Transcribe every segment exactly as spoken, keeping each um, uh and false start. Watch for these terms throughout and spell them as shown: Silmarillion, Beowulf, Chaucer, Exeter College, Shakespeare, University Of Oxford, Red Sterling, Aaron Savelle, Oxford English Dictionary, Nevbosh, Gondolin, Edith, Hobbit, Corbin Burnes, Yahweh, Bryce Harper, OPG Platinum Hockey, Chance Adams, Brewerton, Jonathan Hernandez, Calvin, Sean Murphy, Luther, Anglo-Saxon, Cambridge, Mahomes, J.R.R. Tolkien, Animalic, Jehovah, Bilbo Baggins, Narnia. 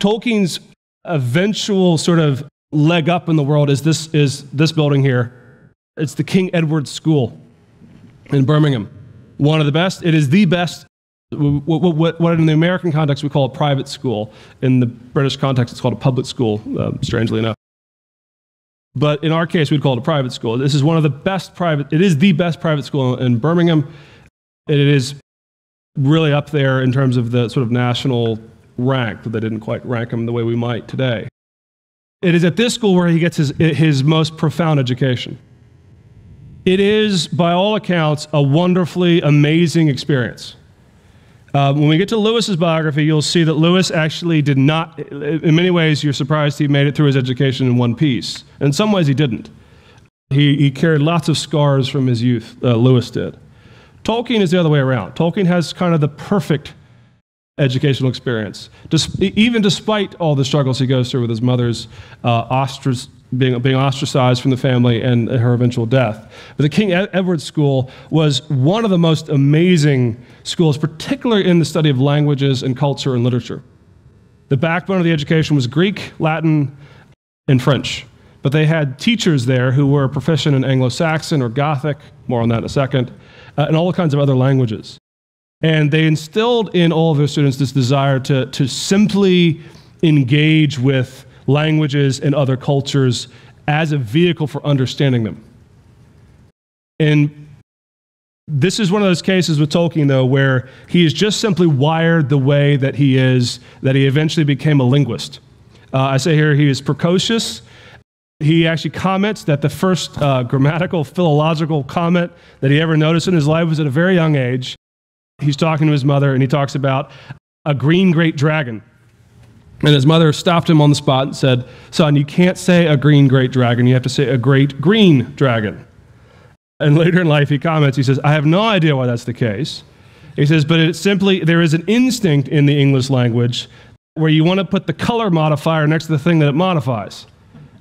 Tolkien's eventual sort of leg up in the world is this, is this building here. It's the King Edward School in Birmingham. One of the best. It is the best, what, what, what in the American context we call a private school. In the British context, it's called a public school, uh, strangely enough. But in our case, we'd call it a private school. This is one of the best private, it is the best private school in Birmingham. It is really up there in terms of the sort of national rank, but they didn't quite rank him the way we might today. It is at this school where he gets his, his most profound education. It is, by all accounts, a wonderfully amazing experience. Uh, when we get to Lewis's biography, you'll see that Lewis actually did not, in many ways you're surprised he made it through his education in one piece. In some ways he didn't. He, he carried lots of scars from his youth, uh, Lewis did. Tolkien is the other way around. Tolkien has kind of the perfect educational experience, Dis even despite all the struggles he goes through with his mother's uh, ostrac being, being ostracized from the family and her eventual death. But the King Edward School was one of the most amazing schools, particularly in the study of languages and culture and literature. The backbone of the education was Greek, Latin, and French. But they had teachers there who were proficient in Anglo-Saxon or Gothic, more on that in a second, uh, and all kinds of other languages. And they instilled in all of their students this desire to, to simply engage with languages and other cultures as a vehicle for understanding them. And this is one of those cases with Tolkien, though, where he is just simply wired the way that he is, that he eventually became a linguist. Uh, I say here he is precocious. He actually comments that the first uh, grammatical, philological comment that he ever noticed in his life was at a very young age. He's talking to his mother, and he talks about a green great dragon. And his mother stopped him on the spot and said, "Son, you can't say a green great dragon. You have to say a great green dragon." And later in life, he comments, he says, "I have no idea why that's the case." He says, "But it's simply, there is an instinct in the English language where you want to put the color modifier next to the thing that it modifies,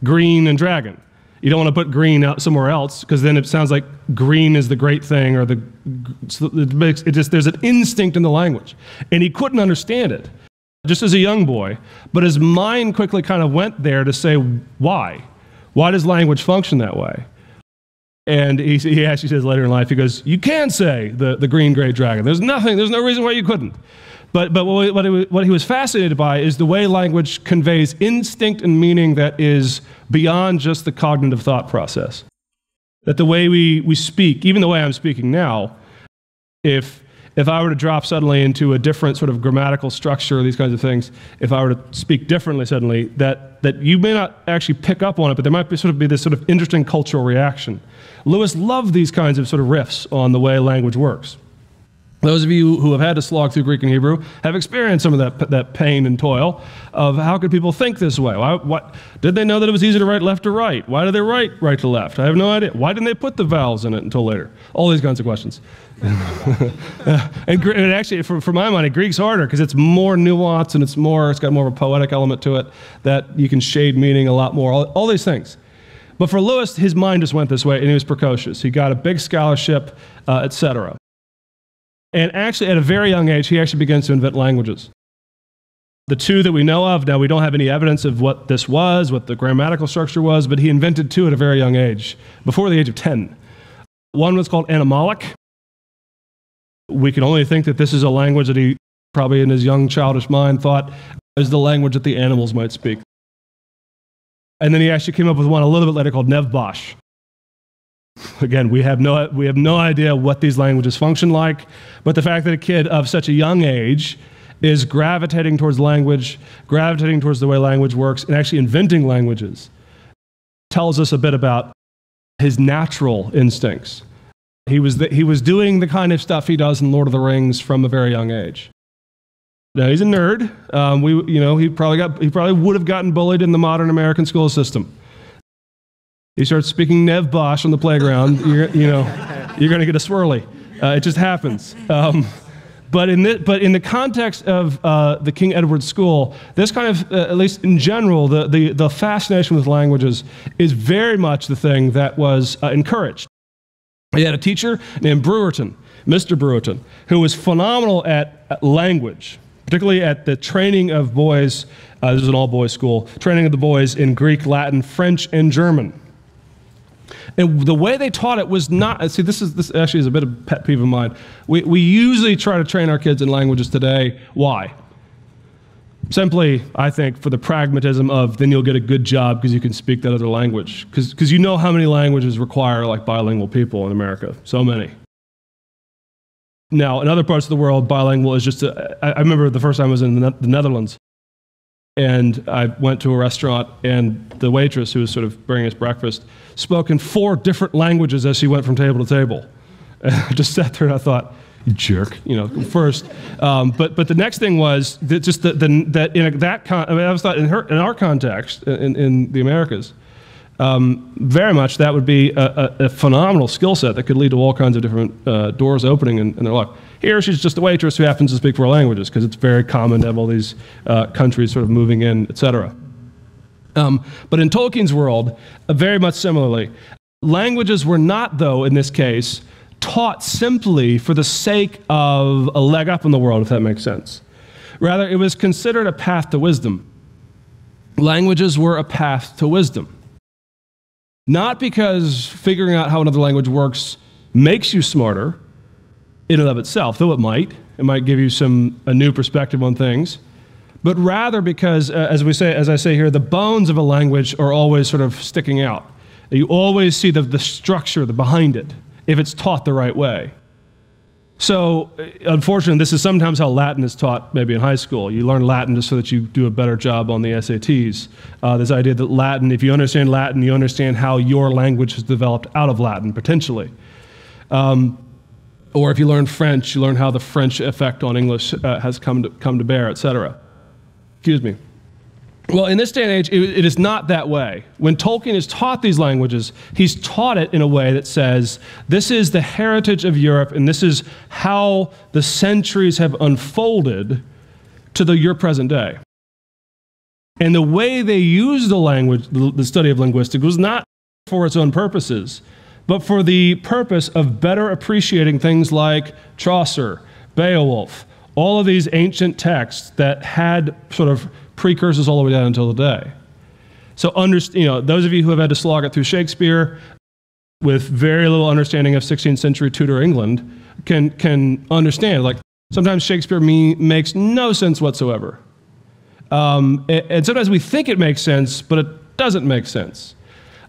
green and dragon. You don't want to put green out somewhere else, because then it sounds like green is the great thing, or the, it makes, it just, there's an instinct in the language." And he couldn't understand it, just as a young boy. But his mind quickly kind of went there to say, why? Why does language function that way? And he, he actually says later in life, he goes, "You can say the, the green gray dragon. There's nothing, there's no reason why you couldn't." But, but what, he, what he was fascinated by is the way language conveys instinct and meaning that is beyond just the cognitive thought process. That the way we, we speak, even the way I'm speaking now, if, if I were to drop suddenly into a different sort of grammatical structure, these kinds of things, if I were to speak differently suddenly, that, that you may not actually pick up on it, but there might be sort of be this sort of interesting cultural reaction. Lewis loved these kinds of sort of riffs on the way language works. Those of you who have had to slog through Greek and Hebrew have experienced some of that, that pain and toil of how could people think this way? Why, what, did they know that it was easier to write left to right? Why did they write right to left? I have no idea. Why didn't they put the vowels in it until later? All these kinds of questions. and, and actually, for, for my money, Greek's harder because it's more nuanced and it's, more, it's got more of a poetic element to it that you can shade meaning a lot more, all, all these things. But for Lewis, his mind just went this way and he was precocious. He got a big scholarship, uh, et cetera. And actually, at a very young age, he actually begins to invent languages. The two that we know of, now we don't have any evidence of what this was, what the grammatical structure was, but he invented two at a very young age, before the age of ten. One was called Animalic. We can only think that this is a language that he probably in his young childish mind thought is the language that the animals might speak. And then he actually came up with one a little bit later called Nevbosh. Again, we have, no, we have no idea what these languages function like, but the fact that a kid of such a young age is gravitating towards language, gravitating towards the way language works, and actually inventing languages tells us a bit about his natural instincts. He was, the, he was doing the kind of stuff he does in Lord of the Rings from a very young age. Now, he's a nerd. Um, we, you know, he, probably got, he probably would have gotten bullied in the modern American school system. He starts speaking Nevbosh on the playground, you're, you know, you're going to get a swirly. Uh, it just happens. Um, but, in the, but in the context of uh, the King Edward School, this kind of, uh, at least in general, the, the, the fascination with languages is very much the thing that was uh, encouraged. He had a teacher named Brewerton, Mister Brewerton, who was phenomenal at, at language, particularly at the training of boys, uh, this is an all-boys school, training of the boys in Greek, Latin, French, and German. And the way they taught it was not, see, this is this actually is a bit of a pet peeve of mine. We, we usually try to train our kids in languages today. Why? Simply, I think, for the pragmatism of then you'll get a good job because you can speak that other language. Because you know how many languages require like bilingual people in America. So many. Now, in other parts of the world, bilingual is just, a, I, I remember the first time I was in the, the Netherlands, and I went to a restaurant, and the waitress who was sort of bringing us breakfast spoke in four different languages as she went from table to table. And I just sat there and I thought, you jerk, you know, first. Um, but, but the next thing was that just the, the, that in a, that con I mean, I was thought in, her, in our context, in, in the Americas, um, very much that would be a, a, a phenomenal skill set that could lead to all kinds of different uh, doors opening in, in their life. Here she's just a waitress who happens to speak four languages because it's very common to have all these uh, countries sort of moving in, et cetera. Um, but in Tolkien's world, uh, very much similarly, languages were not, though, in this case, taught simply for the sake of a leg up in the world, if that makes sense. Rather, it was considered a path to wisdom. Languages were a path to wisdom. Not because figuring out how another language works makes you smarter in and of itself, though it might. It might give you some, a new perspective on things. But rather because, uh, as we say, as I say here, the bones of a language are always sort of sticking out. You always see the, the structure the behind it, if it's taught the right way. So, unfortunately, this is sometimes how Latin is taught, maybe in high school. You learn Latin just so that you do a better job on the S A Ts. Uh, this idea that Latin, if you understand Latin, you understand how your language has developed out of Latin, potentially. Um, or if you learn French, you learn how the French effect on English uh, has come to, come to bear, et cetera. Excuse me. Well, in this day and age, it, it is not that way. When Tolkien is taught these languages, he's taught it in a way that says, this is the heritage of Europe, and this is how the centuries have unfolded to the, your present day. And the way they used the language, the, the study of linguistics, was not for its own purposes, but for the purpose of better appreciating things like Chaucer, Beowulf, all of these ancient texts that had sort of precursors all the way down until today. So, you know, those of you who have had to slog it through Shakespeare with very little understanding of sixteenth century Tudor England can, can understand. Like, sometimes Shakespeare me makes no sense whatsoever. Um, and, and sometimes we think it makes sense, but it doesn't make sense.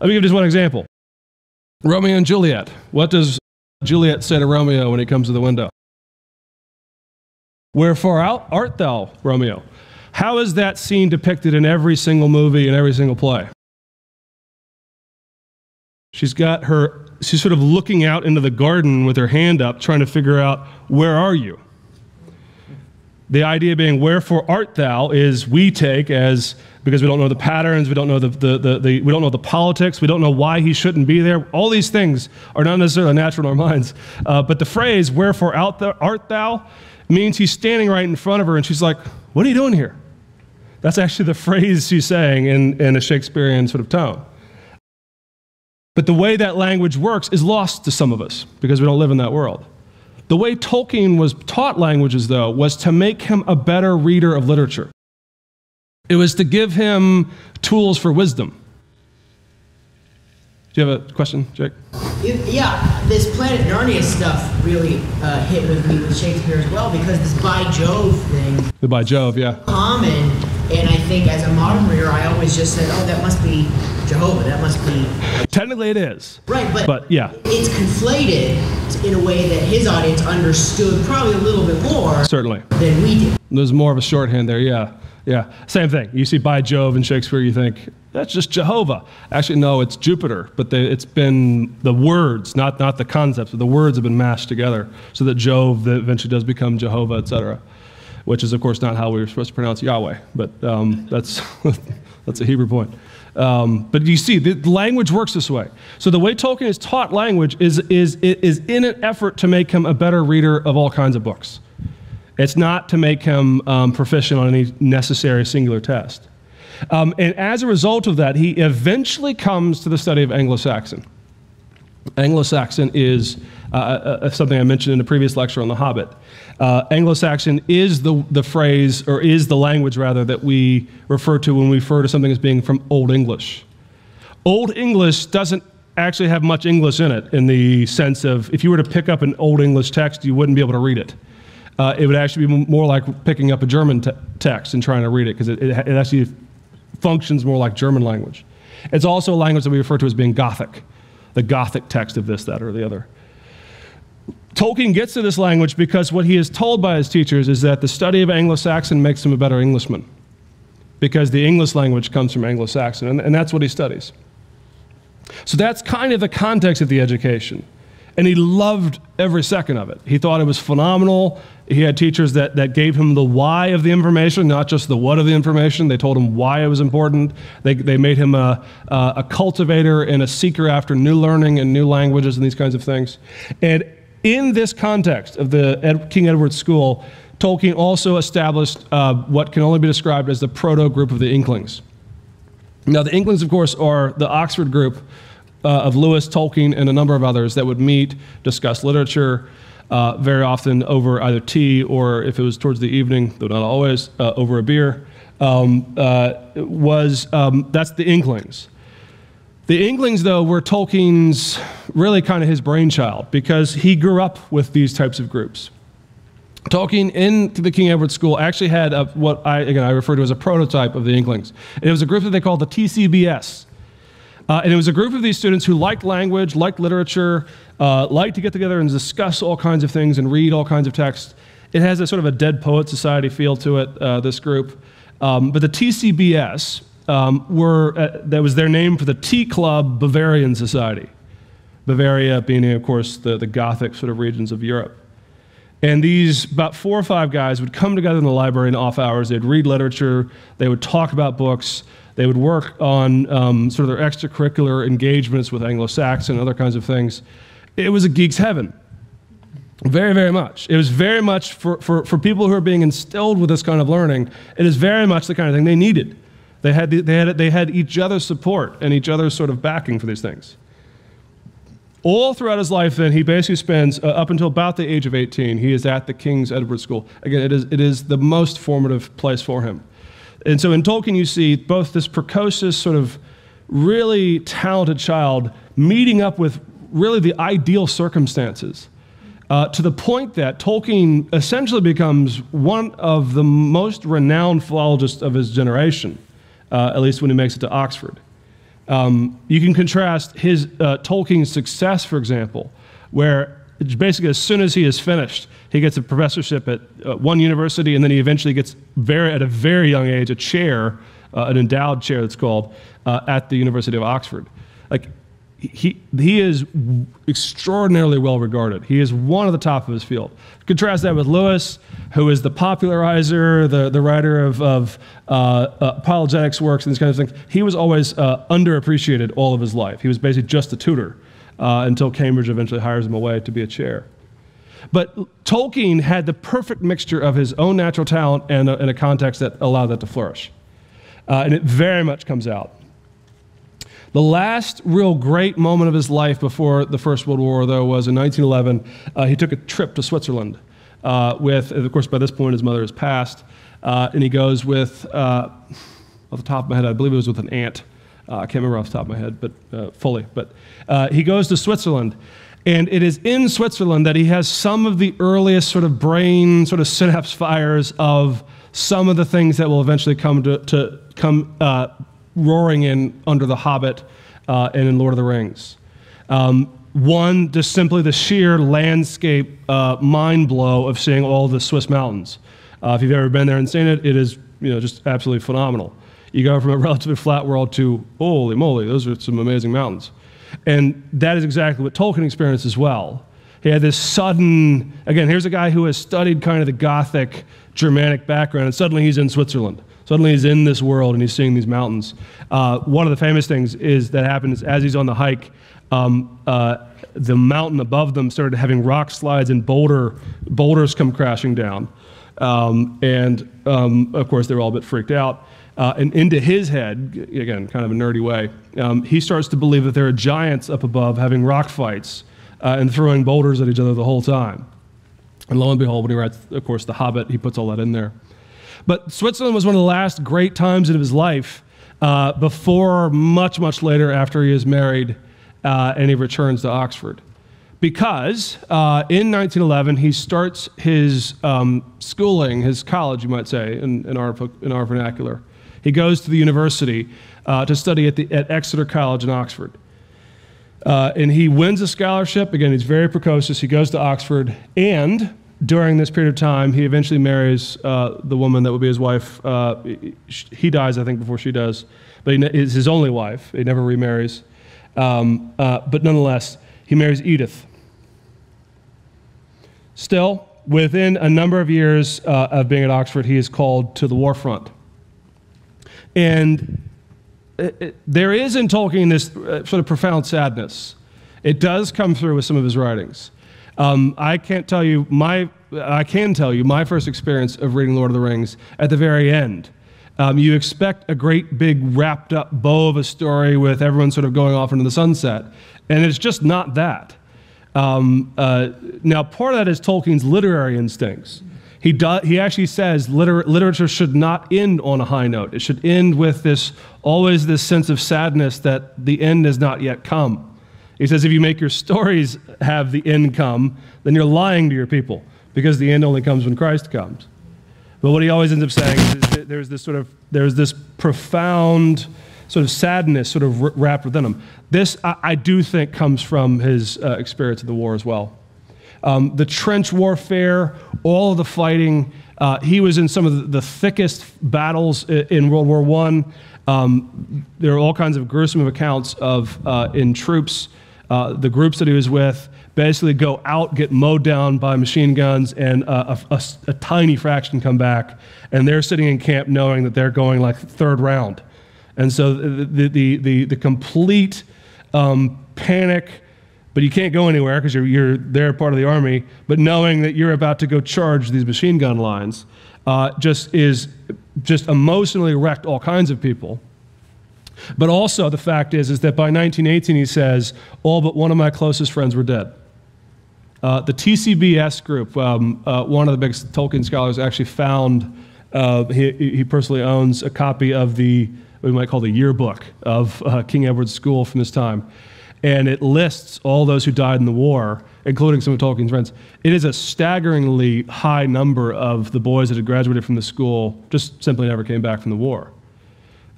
Let me give just one example. Romeo and Juliet. What does Juliet say to Romeo when he comes to the window? Wherefore art thou, Romeo? How is that scene depicted in every single movie and every single play? She's got her, she's sort of looking out into the garden with her hand up, trying to figure out, where are you? The idea being, wherefore art thou, is we take as, because we don't know the patterns, we don't know the, the, the, the, we don't know the politics, we don't know why he shouldn't be there. All these things are not necessarily natural in our minds. Uh, but the phrase, wherefore art thou, means he's standing right in front of her, and she's like, what are you doing here? That's actually the phrase she's saying in, in a Shakespearean sort of tone. But the way that language works is lost to some of us because we don't live in that world. The way Tolkien was taught languages, though, was to make him a better reader of literature. It was to give him tools for wisdom. Do you have a question, Jake? You, yeah, this Planet Narnia stuff really uh, hit with me with Shakespeare as well, because this By Jove thing. The By Jove, yeah. Common, and I think as a modern reader, I always just said, oh, that must be Jehovah, that must be... Technically it is. Right, but, but yeah, it's conflated in a way that his audience understood probably a little bit more... Certainly. ...than we did. There's more of a shorthand there, yeah. Yeah, same thing. You see By Jove in Shakespeare, you think, that's just Jehovah. Actually, no, it's Jupiter, but they, it's been the words, not, not the concepts, but the words have been mashed together so that Jove eventually does become Jehovah, et cetera, which is, of course, not how we were supposed to pronounce Yahweh, but um, that's, that's a Hebrew point. Um, but you see, the language works this way. So the way Tolkien is taught language is, is, is in an effort to make him a better reader of all kinds of books. It's not to make him um, proficient on any necessary singular test. Um, and as a result of that, he eventually comes to the study of Anglo-Saxon. Anglo-Saxon is uh, uh, something I mentioned in a previous lecture on The Hobbit. Uh, Anglo-Saxon is the, the phrase, or is the language rather, that we refer to when we refer to something as being from Old English. Old English doesn't actually have much English in it, in the sense of if you were to pick up an Old English text, you wouldn't be able to read it. Uh, it would actually be more like picking up a German te text and trying to read it, because it, it, it actually functions more like German language. It's also a language that we refer to as being Gothic, the Gothic text of this, that, or the other. Tolkien gets to this language because what he is told by his teachers is that the study of Anglo-Saxon makes him a better Englishman, because the English language comes from Anglo-Saxon, and, and that's what he studies. So that's kind of the context of the education. And he loved every second of it. He thought it was phenomenal. He had teachers that, that gave him the why of the information, not just the what of the information. They told him why it was important. They, they made him a, a cultivator and a seeker after new learning and new languages and these kinds of things. And in this context of the Ed, King Edward School, Tolkien also established uh, what can only be described as the proto-group of the Inklings. Now, the Inklings, of course, are the Oxford group Uh, of Lewis, Tolkien, and a number of others that would meet, discuss literature, uh, very often over either tea or, if it was towards the evening, though not always, uh, over a beer. Um, uh, was, um, that's the Inklings. The Inklings, though, were Tolkien's, really kind of his brainchild, because he grew up with these types of groups. Tolkien in the King Edward School actually had a, what I, again, I refer to as a prototype of the Inklings. And it was a group that they called the T C B S. Uh, and it was a group of these students who liked language, liked literature, uh, liked to get together and discuss all kinds of things and read all kinds of texts. It has a sort of a Dead Poet Society feel to it, uh, this group. Um, but the T C B S um, were, uh, that was their name for the Tea Club Bavarian Society. Bavaria being, of course, the, the Gothic sort of regions of Europe. And these about four or five guys would come together in the library in off hours. They'd read literature, they would talk about books, they would work on um, sort of their extracurricular engagements with Anglo-Saxon and other kinds of things. It was a geek's heaven, very, very much. It was very much, for, for, for people who are being instilled with this kind of learning, it is very much the kind of thing they needed. They had, the, they had, they had each other's support and each other's sort of backing for these things. All throughout his life, then, he basically spends, uh, up until about the age of eighteen, he is at the King's Edward School. Again, it is, it is the most formative place for him. And so in Tolkien, you see both this precocious, sort of really talented child meeting up with really the ideal circumstances, uh, to the point that Tolkien essentially becomes one of the most renowned philologists of his generation, uh, at least when he makes it to Oxford. Um, you can contrast his, uh, Tolkien's success, for example, where basically, as soon as he is finished, he gets a professorship at uh, one university, and then he eventually gets, very, at a very young age, a chair, uh, an endowed chair that's called, uh, at the University of Oxford. Like, he, he is extraordinarily well regarded. He is one of the top of his field. Contrast that with Lewis, who is the popularizer, the, the writer of, of uh, apologetics works and these kinds of things. He was always uh, underappreciated all of his life. He was basically just a tutor. Uh, until Cambridge eventually hires him away to be a chair. But Tolkien had the perfect mixture of his own natural talent and a, and a context that allowed that to flourish. Uh, and it very much comes out. The last real great moment of his life before the First World War, though, was in nineteen eleven. Uh, he took a trip to Switzerland uh, with, and of course, by this point, his mother has passed. Uh, and he goes with, uh, off the top of my head, I believe it was with an aunt. Uh, I can't remember off the top of my head, but uh, fully. But uh, he goes to Switzerland, and it is in Switzerland that he has some of the earliest sort of brain sort of synapse fires of some of the things that will eventually come to, to come uh, roaring in under The Hobbit uh, and in Lord of the Rings. Um, one, just simply the sheer landscape uh, mind blow of seeing all the Swiss mountains. Uh, if you've ever been there and seen it, it is you know just absolutely phenomenal. You go from a relatively flat world to, holy moly, those are some amazing mountains. And that is exactly what Tolkien experienced as well. He had this sudden, again, here's a guy who has studied kind of the Gothic, Germanic background, and suddenly he's in Switzerland. Suddenly he's in this world and he's seeing these mountains. Uh, one of the famous things is that happened is as he's on the hike, um, uh, the mountain above them started having rock slides and boulder, boulders come crashing down. Um, and um, of course, they were all a bit freaked out. uh, and into his head, again, kind of a nerdy way, um, he starts to believe that there are giants up above having rock fights uh, and throwing boulders at each other the whole time. And lo and behold, when he writes, of course, The Hobbit, he puts all that in there. But Switzerland was one of the last great times in his life uh, before much, much later after he is married uh, and he returns to Oxford. Because uh, in nineteen eleven, he starts his um, schooling, his college, you might say, in, in, our, in our vernacular. He goes to the university uh, to study at, the, at Exeter College in Oxford. Uh, and he wins a scholarship. Again, he's very precocious. He goes to Oxford. And during this period of time, he eventually marries uh, the woman that would be his wife. Uh, he dies, I think, before she does. But he is his only wife. He never remarries. Um, uh, but nonetheless, he marries Edith. Still, within a number of years uh, of being at Oxford, he is called to the war front. And it, it, there is in Tolkien this uh, sort of profound sadness. It does come through with some of his writings. Um, I can't tell you my, I can tell you my first experience of reading Lord of the Rings at the very end. Um, you expect a great big wrapped up bow of a story with everyone sort of going off into the sunset. And it's just not that. Um, uh, now, part of that is Tolkien's literary instincts. He, do, he actually says liter, literature should not end on a high note. It should end with this, always this sense of sadness that the end has not yet come. He says if you make your stories have the end come, then you're lying to your people, because the end only comes when Christ comes. But what he always ends up saying is that there's this sort of, there's this profound sort of sadness sort of wrapped within him. This, I, I do think, comes from his uh, experience of the war as well. Um, the trench warfare, all of the fighting, uh, he was in some of the, the thickest battles in, in World War One. Um, there are all kinds of gruesome accounts of, uh, in troops, uh, the groups that he was with basically go out, get mowed down by machine guns, and uh, a, a, a tiny fraction come back, and they're sitting in camp knowing that they're going like third round. And so the, the, the, the complete um, panic, but you can't go anywhere because you're, you're there part of the army, but knowing that you're about to go charge these machine gun lines uh, just is, just emotionally wrecked all kinds of people. But also the fact is, is that by nineteen eighteen, he says, all but one of my closest friends were dead. Uh, the T C B S group, um, uh, one of the big Tolkien scholars actually found, uh, he, he personally owns a copy of the, we might call the yearbook of uh, King Edward School from this time. And it lists all those who died in the war, including some of Tolkien's friends. It is a staggeringly high number of the boys that had graduated from the school just simply never came back from the war.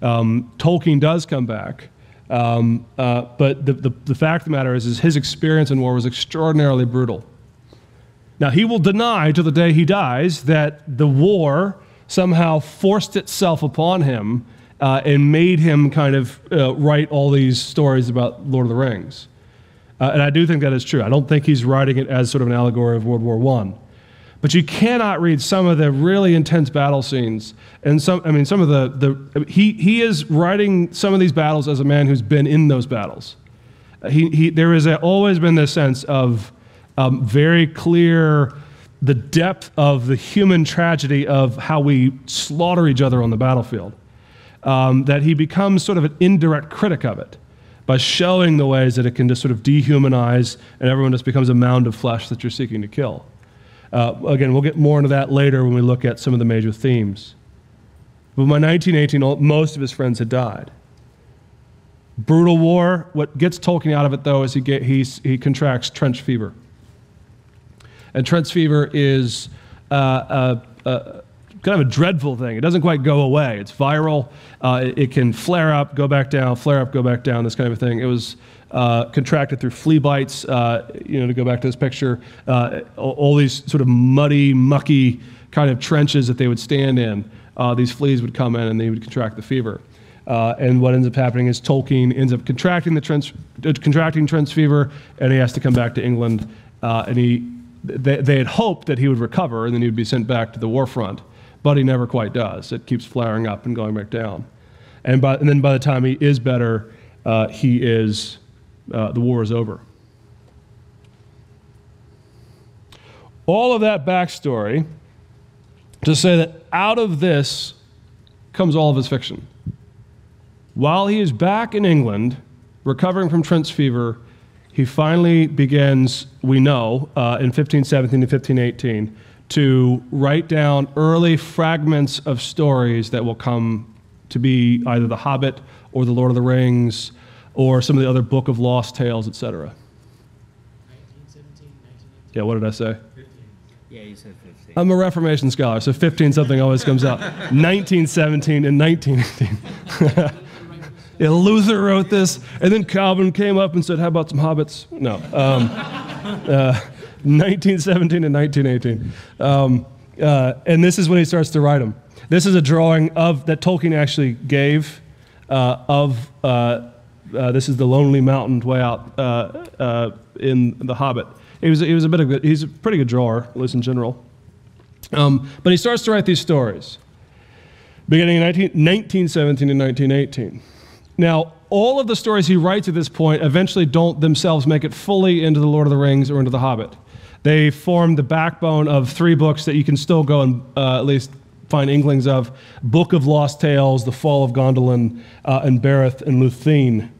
Um, Tolkien does come back, um, uh, but the, the, the fact of the matter is, is his experience in war was extraordinarily brutal. Now, he will deny till the day he dies that the war somehow forced itself upon him Uh, and made him kind of uh, write all these stories about Lord of the Rings. Uh, and I do think that is true. I don't think he's writing it as sort of an allegory of World War One. But you cannot read some of the really intense battle scenes, and some, I mean, some of the, the he, he is writing some of these battles as a man who's been in those battles. Uh, he, he, there has always been this sense of um, very clear, the depth of the human tragedy of how we slaughter each other on the battlefield. Um, that he becomes sort of an indirect critic of it by showing the ways that it can just sort of dehumanize and everyone just becomes a mound of flesh that you're seeking to kill. Uh, again, we'll get more into that later when we look at some of the major themes. But by nineteen eighteen, most of his friends had died. Brutal war. What gets Tolkien out of it, though, is he, get, he, he contracts trench fever. And trench fever is a... Uh, uh, uh, kind of a dreadful thing. It doesn't quite go away. It's viral. Uh, it, it can flare up, go back down, flare up, go back down, this kind of a thing. It was uh, contracted through flea bites, uh, you know, to go back to this picture, uh, all these sort of muddy, mucky kind of trenches that they would stand in. Uh, these fleas would come in and they would contract the fever. Uh, and what ends up happening is Tolkien ends up contracting the trench, uh, contracting trench fever, and he has to come back to England. Uh, and he, they, they had hoped that he would recover and then he would be sent back to the war front. But he never quite does. It keeps flaring up and going back down. And, by, and then by the time he is better, uh, he is, uh, the war is over. All of that backstory to say that out of this comes all of his fiction. While he is back in England, recovering from Trent's fever, he finally begins, we know, uh, in fifteen seventeen to fifteen eighteen, to write down early fragments of stories that will come to be either The Hobbit or The Lord of the Rings or some of the other Book of Lost Tales, et cetera. Yeah, what did I say? fifteen. Yeah, you said fifteen. I'm a Reformation scholar, so fifteen something always comes out. nineteen seventeen and nineteen eighteen. Yeah, Luther wrote this, and then Calvin came up and said, how about some hobbits? No. Um, uh, nineteen seventeen and nineteen eighteen. Um, uh, and this is when he starts to write them. This is a drawing of that Tolkien actually gave uh, of, uh, uh, this is the lonely mountain way out uh, uh, in The Hobbit. He was, he was a bit of good, he's a pretty good drawer, at least in general. Um, but he starts to write these stories, beginning in nineteen seventeen and nineteen eighteen. Now, all of the stories he writes at this point eventually don't themselves make it fully into The Lord of the Rings or into The Hobbit. They form the backbone of three books that you can still go and uh, at least find inklings of: Book of Lost Tales, The Fall of Gondolin, uh, and Beren and Lúthien.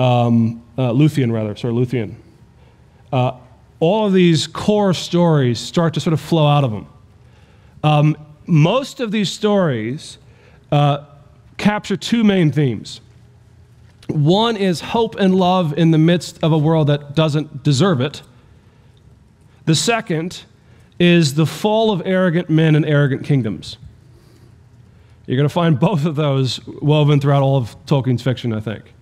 Um, uh, Lúthien, rather, sorry, Lúthien. Uh, All of these core stories start to sort of flow out of them. Um, most of these stories uh, capture two main themes. One is hope and love in the midst of a world that doesn't deserve it. The second is the fall of arrogant men and arrogant kingdoms. You're going to find both of those woven throughout all of Tolkien's fiction, I think.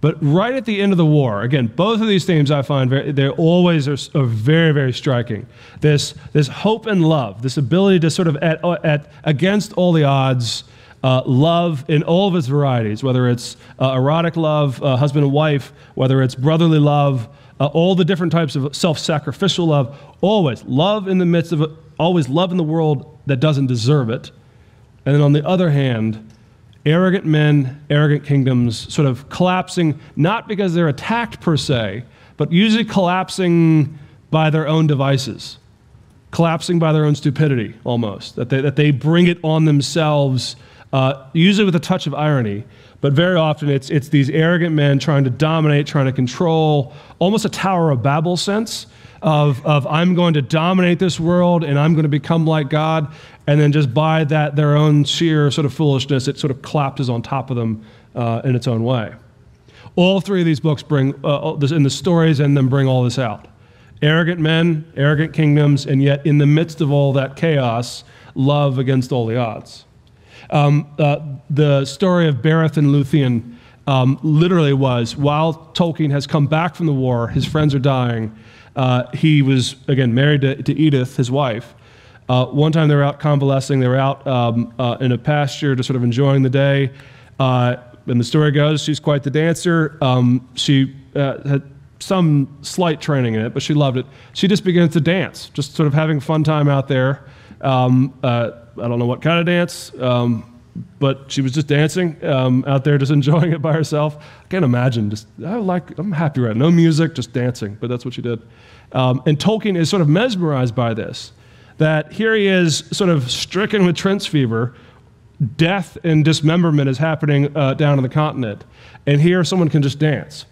But right at the end of the war, again, both of these themes I find, very, they always are, are very, very striking. This, this hope and love, this ability to sort of, at, at, against all the odds, uh, love in all of its varieties, whether it's uh, erotic love, uh, husband and wife, whether it's brotherly love, uh, all the different types of self-sacrificial love, always love in the midst of, a, always love in the world that doesn't deserve it. And then on the other hand, arrogant men, arrogant kingdoms, sort of collapsing, not because they're attacked per se, but usually collapsing by their own devices, collapsing by their own stupidity almost, that they, that they bring it on themselves, uh, usually with a touch of irony, but very often it's, it's these arrogant men trying to dominate, trying to control, almost a Tower of Babel sense of, of I'm going to dominate this world and I'm going to become like God. And then just by that, their own sheer sort of foolishness, it sort of collapses on top of them uh, in its own way. All three of these books bring, uh, in the stories and them bring all this out. Arrogant men, arrogant kingdoms, and yet in the midst of all that chaos, love against all the odds. Um, uh, the story of Beren and Lúthien um, literally was, while Tolkien has come back from the war, his friends are dying, uh, he was, again, married to, to Edith, his wife. Uh, one time they were out convalescing, they were out um, uh, in a pasture just sort of enjoying the day. Uh, and the story goes, she's quite the dancer. Um, she uh, had some slight training in it, but she loved it. She just begins to dance, just sort of having fun time out there. Um, uh, I don't know what kind of dance, um, but she was just dancing um, out there, just enjoying it by herself. I can't imagine, just, I like, I'm happy right now, no music, just dancing, but that's what she did. Um, and Tolkien is sort of mesmerized by this. That here he is sort of stricken with Trent's fever, death and dismemberment is happening uh, down on the continent, and here someone can just dance.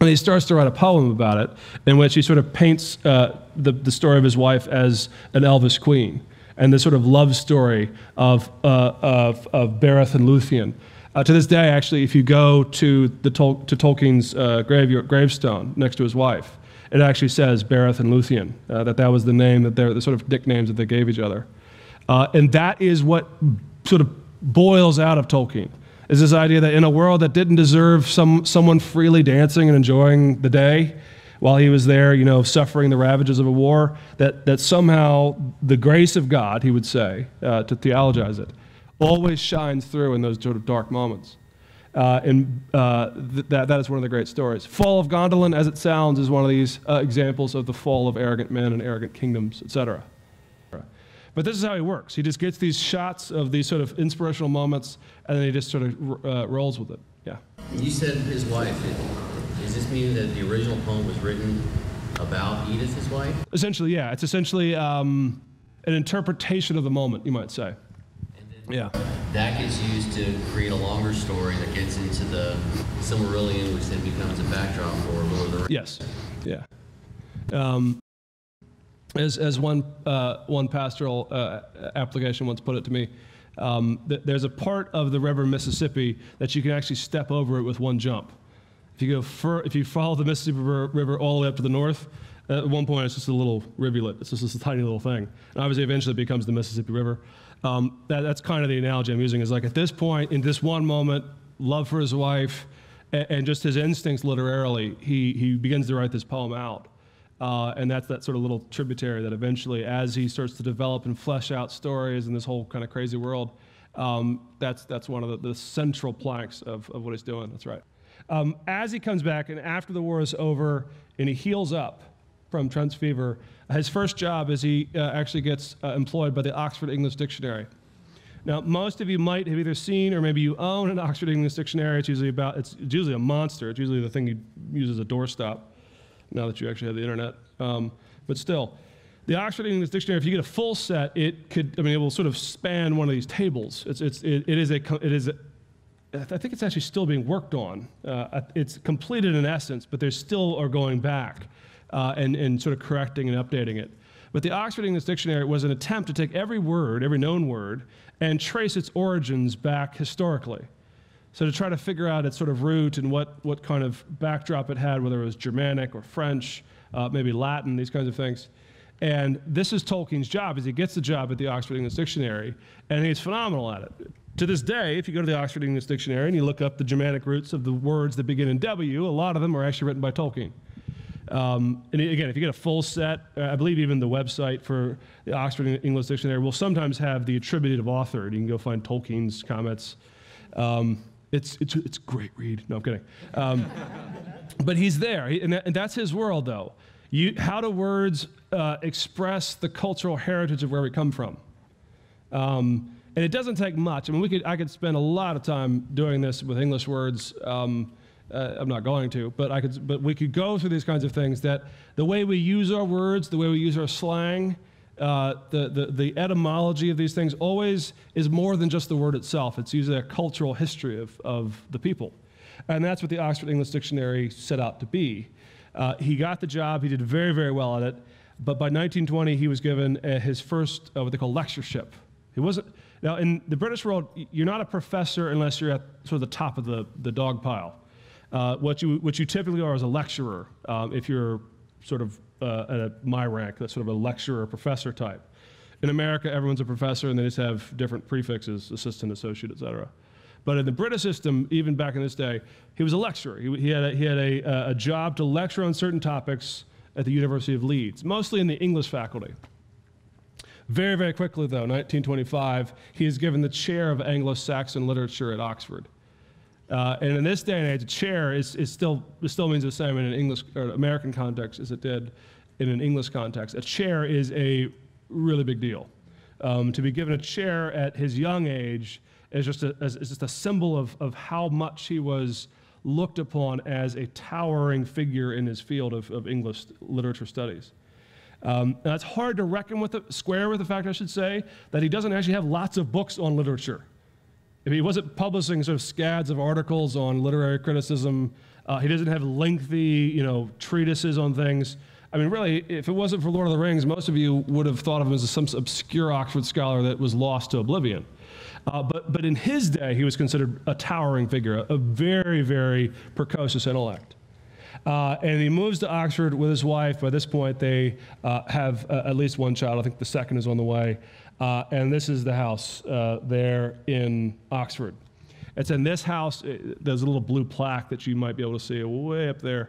And he starts to write a poem about it in which he sort of paints uh, the, the story of his wife as an elvish queen and the sort of love story of, uh, of, of Beren and Lúthien. Uh, to this day, actually, if you go to, the Tol to Tolkien's uh, grave gravestone next to his wife, it actually says Beren and Lúthien, uh, that that was the name, that they're the sort of nicknames that they gave each other. Uh, and that is what sort of boils out of Tolkien, is this idea that in a world that didn't deserve some, someone freely dancing and enjoying the day while he was there, you know, suffering the ravages of a war, that, that somehow the grace of God, he would say, uh, to theologize it, always shines through in those sort of dark moments. Uh, and uh, th that, that is one of the great stories. Fall of Gondolin, as it sounds, is one of these uh, examples of the fall of arrogant men and arrogant kingdoms, et cetera. But this is how he works. He just gets these shots of these sort of inspirational moments, and then he just sort of uh, rolls with it. Yeah. You said his wife. It, does this mean that the original poem was written about Edith, his wife? Essentially, yeah. It's essentially um, an interpretation of the moment, you might say. And then yeah. That gets used to create a longer story that gets into the Silmarillion, which then becomes a backdrop for Lord of the Rings. Yes, yeah. Um, as as one uh, one pastoral uh, application once put it to me, um, th there's a part of the River Mississippi that you can actually step over it with one jump. If you go fur if you follow the Mississippi River, river all the way up to the north, uh, at one point it's just a little rivulet. It's just this tiny little thing, and obviously eventually it becomes the Mississippi River. Um, that, that's kind of the analogy I'm using. Is like at this point, in this one moment, love for his wife, and, and just his instincts literarily, he he begins to write this poem out. Uh, and that's that sort of little tributary that eventually, as he starts to develop and flesh out stories in this whole kind of crazy world, um, that's that's one of the, the central planks of, of what he's doing. That's right. Um, as he comes back, and after the war is over, and he heals up from trench fever, his first job is he uh, actually gets uh, employed by the Oxford English Dictionary. Now, most of you might have either seen or maybe you own an Oxford English Dictionary. It's usually about it's, it's usually a monster. It's usually the thing you use as a doorstop. Now that you actually have the internet, um, but still, the Oxford English Dictionary. If you get a full set, it could. I mean, it will sort of span one of these tables. It's it's it, it is a it is. A, I think it's actually still being worked on. Uh, it's completed in essence, but they still are going back uh, and and sort of correcting and updating it. But the Oxford English Dictionary was an attempt to take every word, every known word, and trace its origins back historically. So to try to figure out its sort of root and what, what kind of backdrop it had, whether it was Germanic or French, uh, maybe Latin, these kinds of things. And this is Tolkien's job, is he gets the job at the Oxford English Dictionary, and he's phenomenal at it. To this day, if you go to the Oxford English Dictionary and you look up the Germanic roots of the words that begin in W, a lot of them are actually written by Tolkien. Um, and again, if you get a full set, uh, I believe even the website for the Oxford English Dictionary will sometimes have the attributed author. You can go find Tolkien's comments. Um, It's, it's, it's a great read. No, I'm kidding. Um, but he's there, he, and, that, and that's his world, though. You, how do words uh, express the cultural heritage of where we come from? Um, and it doesn't take much. I mean, we could, I could spend a lot of time doing this with English words. Um, uh, I'm not going to, but, I could, but we could go through these kinds of things, that the way we use our words, the way we use our slang, Uh, the, the, the etymology of these things always is more than just the word itself. It's usually a cultural history of, of the people. And that's what the Oxford English Dictionary set out to be. Uh, he got the job, he did very, very well at it, but by nineteen twenty he was given uh, his first, uh, what they call lectureship. He wasn't, now in the British world, you're not a professor unless you're at sort of the top of the, the dog pile. Uh, what, you, what you typically are is a lecturer, um, if you're sort of Uh, at a, my rank, that's sort of a lecturer, professor type. In America, everyone's a professor, and they just have different prefixes, assistant, associate, et cetera. But in the British system, even back in this day, he was a lecturer. He, he had, a, he had a, a job to lecture on certain topics at the University of Leeds, mostly in the English faculty. Very, very quickly, though, nineteen twenty-five, he is given the chair of Anglo-Saxon literature at Oxford. Uh, and in this day and age, a chair is, is still, it still means the same in an English or an American context as it did in an English context. A chair is a really big deal. Um, to be given a chair at his young age is just a, is, is just a symbol of, of how much he was looked upon as a towering figure in his field of, of English literature studies. Um, and it's hard to reckon with, the, square with the fact, I should say, that he doesn't actually have lots of books on literature. If he wasn't publishing sort of scads of articles on literary criticism, uh, he doesn't have lengthy, you know, treatises on things. I mean, really, if it wasn't for Lord of the Rings, most of you would have thought of him as some obscure Oxford scholar that was lost to oblivion. Uh, but, but in his day, he was considered a towering figure, a, a very, very precocious intellect. Uh, and he moves to Oxford with his wife. By this point, they uh, have uh, at least one child. I think the second is on the way. Uh, and this is the house uh, there in Oxford. It's in this house, it, there's a little blue plaque that you might be able to see way up there.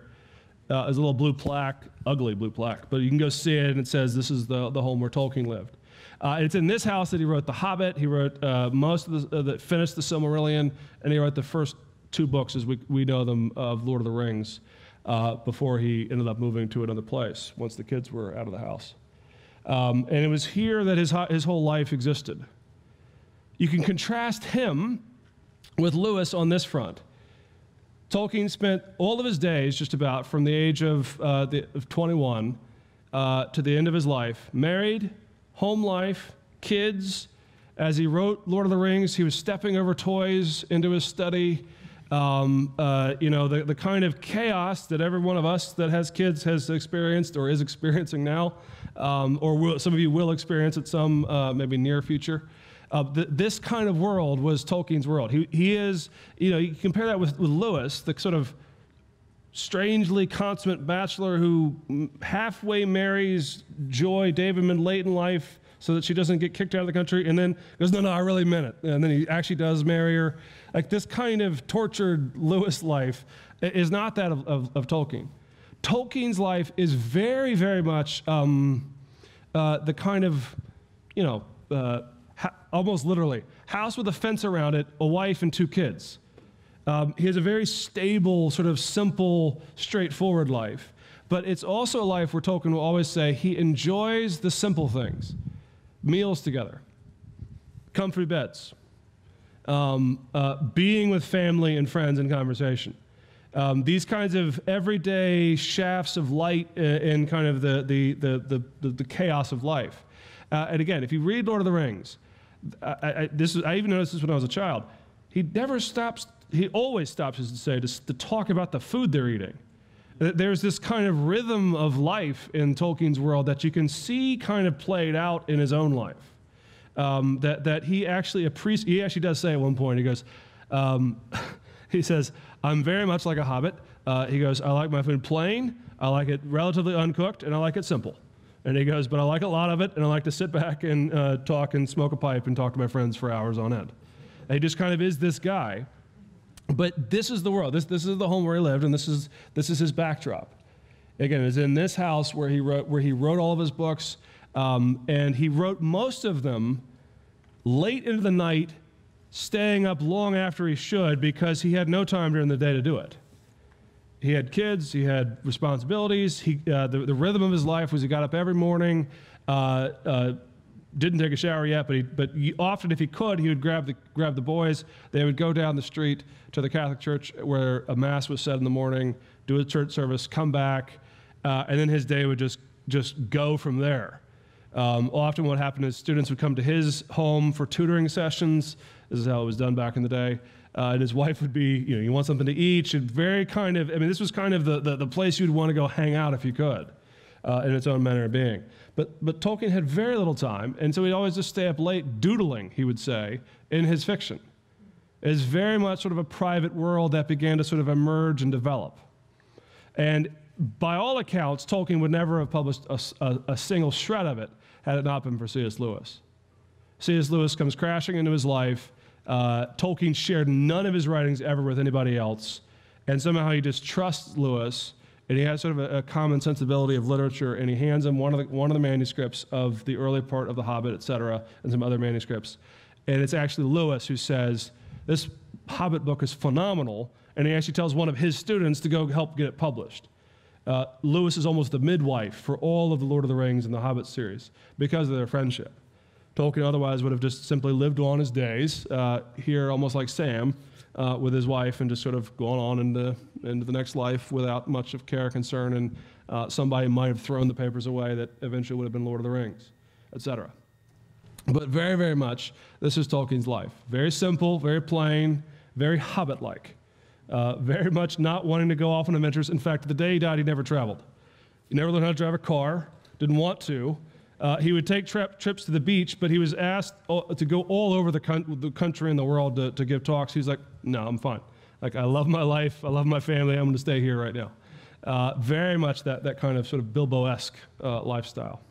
Uh, there's a little blue plaque, ugly blue plaque, but you can go see it, and it says this is the, the home where Tolkien lived. Uh, it's in this house that he wrote The Hobbit, he wrote uh, most of the, uh, that finished the Silmarillion, and he wrote the first two books as we, we know them of Lord of the Rings uh, before he ended up moving to another place once the kids were out of the house. Um, and it was here that his, his whole life existed. You can contrast him with Lewis on this front. Tolkien spent all of his days, just about, from the age of, uh, the, of twenty-one uh, to the end of his life, married, home life, kids, As he wrote Lord of the Rings, he was stepping over toys into his study. Um, uh, you know, the, the kind of chaos that every one of us that has kids has experienced or is experiencing now, um, or will, some of you will experience at some uh, maybe near future. Uh, th this kind of world was Tolkien's world. He, he is, you know, you compare that with, with Lewis, the sort of strangely consummate bachelor who halfway marries Joy Davidman late in life so that she doesn't get kicked out of the country, and then goes, no, no, I really meant it. And then he actually does marry her. Like, this kind of tortured Lewis life is not that of, of, of Tolkien. Tolkien's life is very, very much um, uh, the kind of, you know, uh, almost literally, house with a fence around it, a wife and two kids. Um, he has a very stable, sort of simple, straightforward life. But it's also a life where Tolkien will always say he enjoys the simple things. Meals together, comfy beds, um, uh, being with family and friends in conversation. Um, these kinds of everyday shafts of light in, in kind of the, the, the, the, the chaos of life. Uh, and again, if you read Lord of the Rings, I, I, this is, I even noticed this when I was a child, he never stops, he always stops, as to say, to, to talk about the food they're eating. There's this kind of rhythm of life in Tolkien's world that you can see kind of played out in his own life. Um, that, that he actually appreciates, he actually does say at one point, he goes, um, he says, I'm very much like a hobbit. Uh, he goes, I like my food plain, I like it relatively uncooked, and I like it simple. And he goes, but I like a lot of it, and I like to sit back and uh, talk and smoke a pipe and talk to my friends for hours on end. And he just kind of is this guy. But this is the world. This, this is the home where he lived, and this is, this is his backdrop. Again, it's in this house where he wrote, where he wrote all of his books, um, and he wrote most of them late into the night, staying up long after he should, because he had no time during the day to do it. He had kids, he had responsibilities. He, uh, the, the rhythm of his life was he got up every morning, uh, uh, didn't take a shower yet, but, he, but he, often if he could, he would grab the, grab the boys. They would go down the street to the Catholic church where a mass was said in the morning, do a church service, come back, uh, and then his day would just, just go from there. Um, often what happened is students would come to his home for tutoring sessions. This is how it was done back in the day. Uh, and his wife would be, you know, you want something to eat. She'd very kind of, I mean, this was kind of the, the, the place you'd want to go hang out if you could. Uh, in its own manner of being. But, but Tolkien had very little time, and so he'd always just stay up late doodling, he would say, in his fiction. It's very much sort of a private world that began to sort of emerge and develop. And by all accounts, Tolkien would never have published a, a, a single shred of it had it not been for C S. Lewis. C S. Lewis comes crashing into his life. Uh, Tolkien shared none of his writings ever with anybody else, and somehow he just trusts Lewis. And he has sort of a, a common sensibility of literature, and he hands him one of the, one of the manuscripts of the early part of The Hobbit, et cetera, and some other manuscripts. And it's actually Lewis who says, this Hobbit book is phenomenal, and he actually tells one of his students to go help get it published. Uh, Lewis is almost the midwife for all of the Lord of the Rings and the Hobbit series because of their friendship. Tolkien otherwise would have just simply lived on his days, uh, here almost like Sam, Uh, with his wife, and just sort of going on into, into the next life without much of care or concern, and uh, somebody might have thrown the papers away that eventually would have been Lord of the Rings, et cetera. But very, very much, this is Tolkien's life. Very simple, very plain, very Hobbit-like. Uh, very much not wanting to go off on adventures. In fact, the day he died, he never traveled. He never learned how to drive a car, didn't want to. Uh, he would take tri trips to the beach, but he was asked to go all over the, con the country and the world to, to give talks. He's like, no, I'm fine. Like, I love my life. I love my family. I'm going to stay here right now. Uh, very much that, that kind of sort of Bilbo-esque uh, lifestyle.